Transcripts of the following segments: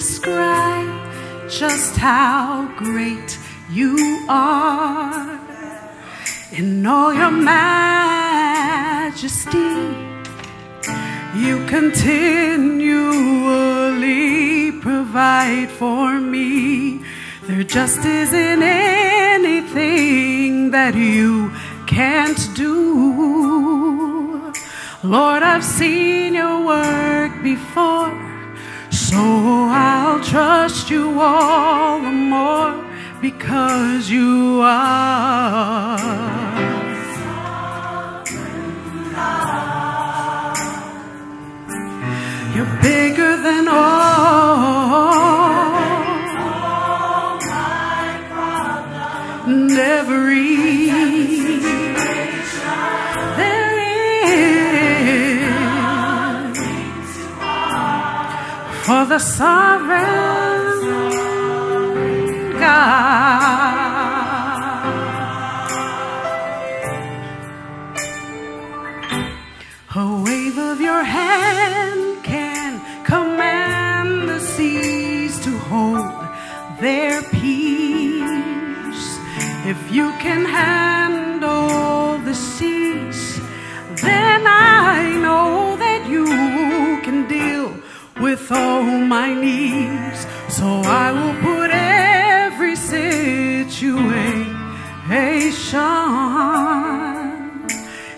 describe just how great you are. In all your majesty, you continually provide for me. There just isn't anything that you can't do. Lord, I've seen your work before, so I'll trust you all the more, because you are Sovereign God. You're bigger than all my problems, and every for the Sovereign God. A wave of your hand can command the seas to hold their peace. If you can handle the seas, then I know that you can deal with all my needs. So I will put every situation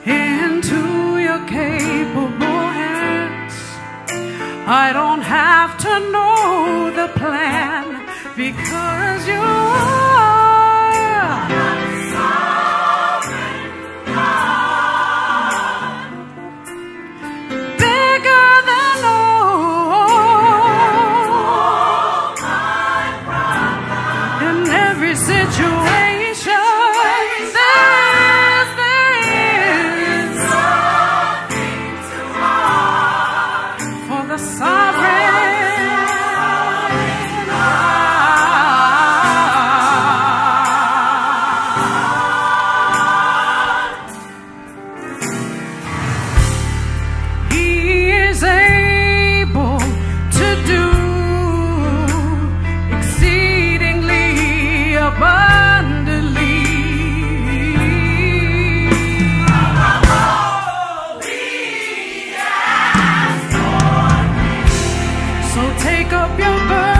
into your capable hands. I don't have to know the plan, because you are Sovereign God. Bigger than all situations, there is nothing too hard for the Sovereign God. He is able to do abundantly. So take up your burden.